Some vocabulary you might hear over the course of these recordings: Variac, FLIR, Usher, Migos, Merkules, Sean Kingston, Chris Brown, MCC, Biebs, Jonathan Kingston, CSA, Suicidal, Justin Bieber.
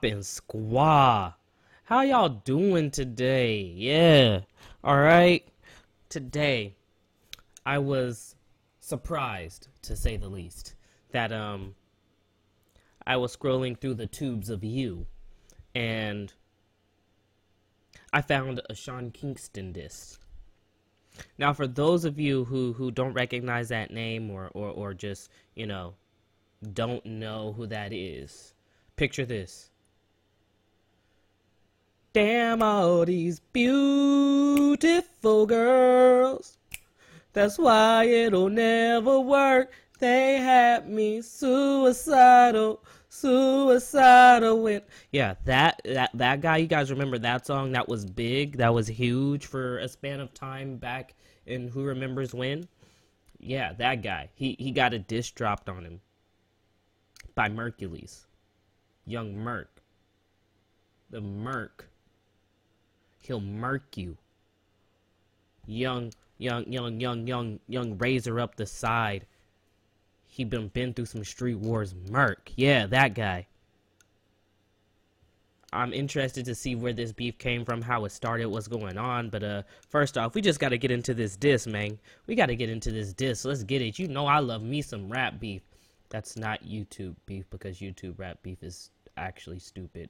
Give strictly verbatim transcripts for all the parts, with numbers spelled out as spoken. poppin' squaw. How y'all doing today? Yeah. All right. Today, I was surprised, to say the least, that um, I was scrolling through the tubes of you, and I found a Sean Kingston disc. Now, for those of you who, who don't recognize that name or, or, or just, you know, don't know who that is, picture this. Damn all these beautiful girls. That's why it'll never work. They had me suicidal, suicidal with. Yeah, that, that that guy, you guys remember that song? That was big. That was huge for a span of time back in who remembers when. Yeah, that guy. He, he got a diss dropped on him by Merkules. Young Merc. The Merc. He'll murk you. Young, young, young, young, young, young razor up the side. He been been through some street wars. Merc. Yeah, that guy. I'm interested to see where this beef came from, how it started, what's going on. But uh, first off, we just got to get into this diss, man. We got to get into this diss. Let's get it. You know I love me some rap beef. That's not YouTube beef, because YouTube rap beef is actually stupid.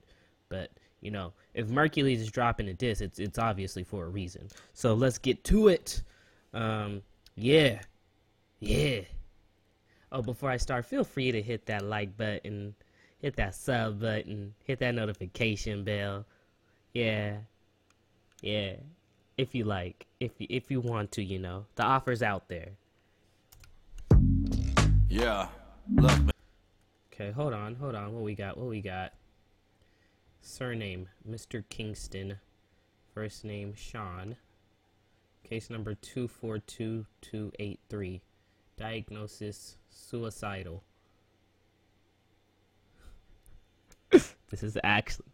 But, you know, if Merkules is dropping a diss, it's it's obviously for a reason. So let's get to it. Um, yeah. Yeah. Oh, before I start, feel free to hit that like button, hit that sub button, hit that notification bell. Yeah. Yeah. If you like. If you, if you want to, you know. The offer's out there. Yeah. Love me. Okay, hold on, hold on. What we got? What we got? Surname, Mister Kingston. First name, Sean. Case number two four two two eight three. Diagnosis, suicidal. This is actually...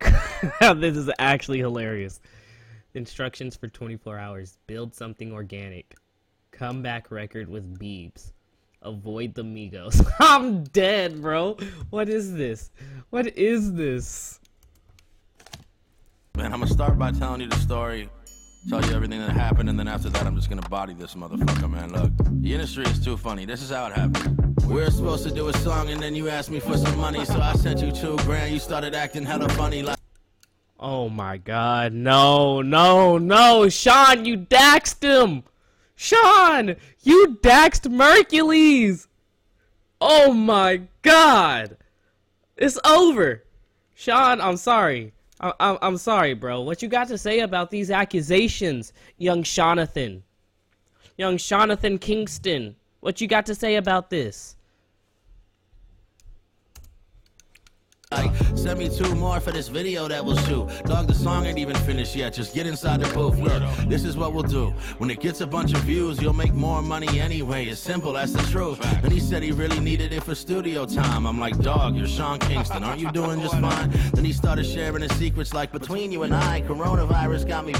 This is actually hilarious. Instructions for twenty-four hours. Build something organic. Comeback record with Biebs. Avoid the Migos. I'm dead, bro. What is this? What is this? Man, I'm gonna start by telling you the story, tell you everything that happened, and then after that, I'm just gonna body this motherfucker, man. Look, the industry is too funny. This is how it happened. We were supposed to do a song, and then you asked me for some money, so I sent you two grand. You started acting hella funny like... Oh, my God. No, no, no. Sean, you daxed him. Sean, you daxed Merkules. Oh, my God. It's over. Sean, I'm sorry. I'm, I'm sorry, bro. What you got to say about these accusations, young Jonathan? Young Jonathan Kingston, what you got to say about this? Like, send me two more for this video that we'll shoot. Dog, the song ain't even finished yet. Just get inside the booth. Look, this is what we'll do. When it gets a bunch of views, you'll make more money anyway. It's simple, that's the truth. And he said he really needed it for studio time. I'm like, dog, you're Sean Kingston. Aren't you doing just fine? Then he started sharing his secrets like, between you and I, coronavirus got me...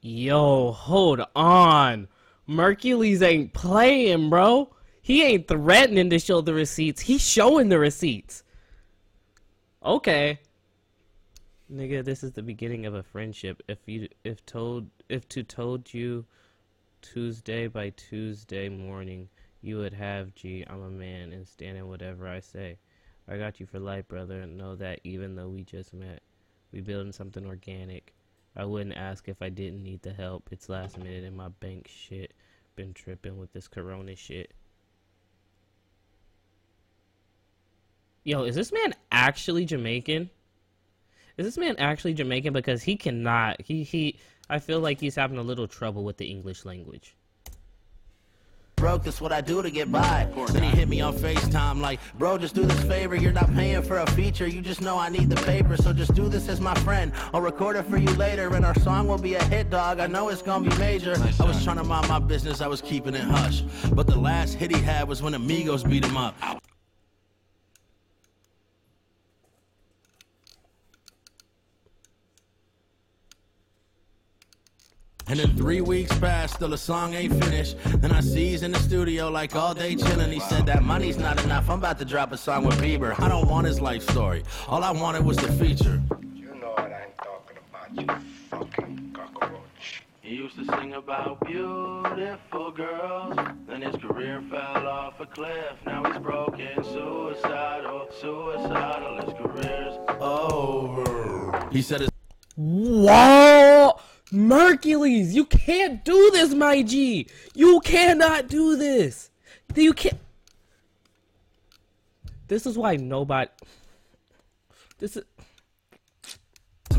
Yo, hold on. Merkules ain't playing, bro. He ain't threatening to show the receipts. He's showing the receipts. Okay. Nigga, this is the beginning of a friendship. If you if told if to told you Tuesday by Tuesday morning, you would have G, I'm a man and stand in whatever I say. I got you for life, brother, and know that even though we just met, we building something organic. I wouldn't ask if I didn't need the help. It's last minute and my bank shit. Been tripping with this corona shit. Yo, is this man actually Jamaican? Is this man actually Jamaican? Because he cannot. He, he, I feel like he's having a little trouble with the English language. Broke, that's what I do to get by. Then he hit me on FaceTime like, bro, just do this favor, you're not paying for a feature, you just know I need the paper, so just do this as my friend, I'll record it for you later, and our song will be a hit, dog, I know it's gonna be major. Nice. I was trying to mind my business, I was keeping it hush, but the last hit he had was when Migos beat him up. And then three weeks passed, still a song ain't finished. Then I see he's in the studio like all day chillin'. He said that money's not enough, I'm about to drop a song with Bieber. I don't want his life story, all I wanted was the feature. You know what I'm talking about, you fucking cockroach. He used to sing about beautiful girls, then his career fell off a cliff. Now he's broken, suicidal, suicidal, his career's over. He said it's... Whoa! Merkules, you can't do this, my G. You cannot do this. You can't. This is why nobody. This is.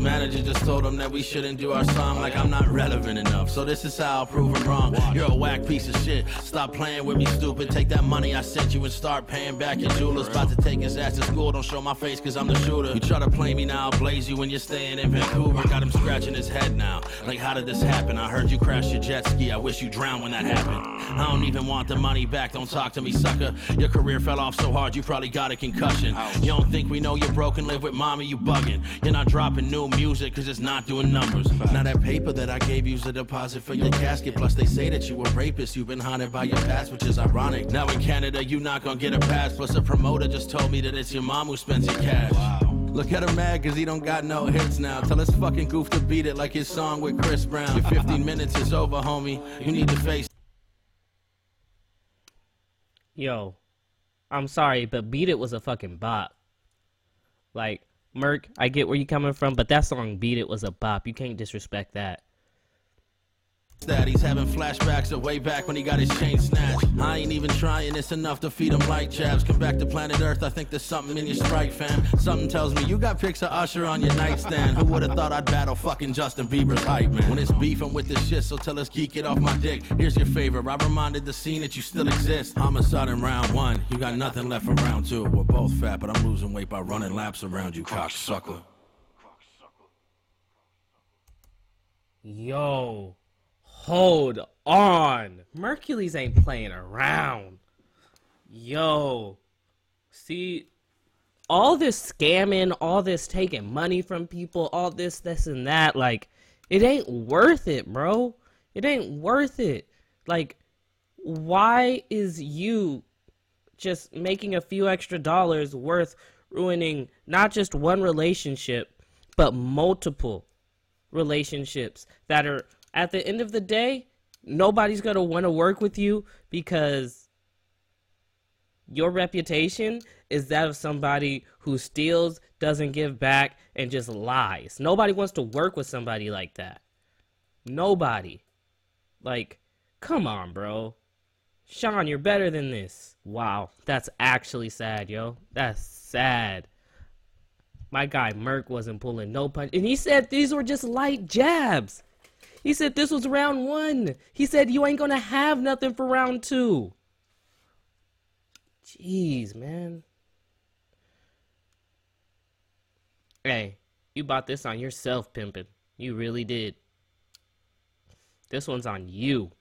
Manager just told him that we shouldn't do our song, like I'm not relevant enough. So this is how I'll prove him wrong. You're a whack piece of shit. Stop playing with me, stupid. Take that money I sent you and start paying back your jewelers. About to take his ass to school. Don't show my face cause I'm the shooter. You try to play me now, I'll blaze you when you're staying in Vancouver. Got him scratching his head now. Like how did this happen? I heard you crash your jet ski. I wish you drowned when that happened. I don't even want the money back. Don't talk to me, sucker. Your career fell off so hard you probably got a concussion. You don't think we know you're broken? Live with mommy, you bugging. You're not dropping new music cause it's not doing numbers. Now that paper that I gave you's a deposit for your casket. Plus they say that you a rapist, you've been haunted by your past, which is ironic. Now in Canada you not gonna get a pass. Plus a promoter just told me that it's your mom who spends your cash. Wow. Look at him mad cause he don't got no hits now. Tell his fucking goof to beat it like his song with Chris Brown. Your fifteen minutes is over, homie, you need to face. Yo, I'm sorry, but Beat It was a fucking bop. Like, Merk, I get where you're coming from, but that song Beat It was a bop. You can't disrespect that. That he's having flashbacks of way back when he got his chain snatched. I ain't even trying, it's enough to feed him like jabs. Come back to planet Earth, I think there's something in your sprite, fam. Something tells me you got pics of Usher on your nightstand. Who would've thought I'd battle fucking Justin Bieber's hype, man? When it's beef, I'm with this shit, so tell us geek, get off my dick. Here's your favor, I reminded the scene that you still exist. I'm a sudden in round one, you got nothing left for round two. We're both fat, but I'm losing weight by running laps around you, cocksucker. Yo. Hold on. Merkules ain't playing around. Yo. See, all this scamming, all this taking money from people, all this, this, and that, like, it ain't worth it, bro. It ain't worth it. Like, why is you just making a few extra dollars worth ruining not just one relationship, but multiple relationships that are... At the end of the day, nobody's going to want to work with you because your reputation is that of somebody who steals, doesn't give back, and just lies. Nobody wants to work with somebody like that. Nobody. Like, come on, bro. Sean, you're better than this. Wow, that's actually sad, yo. That's sad. My guy Merk wasn't pulling no punch. And he said these were just light jabs. He said this was round one. He said you ain't gonna have nothing for round two. Jeez, man. Hey, you bought this on yourself, pimpin'. You really did. This one's on you.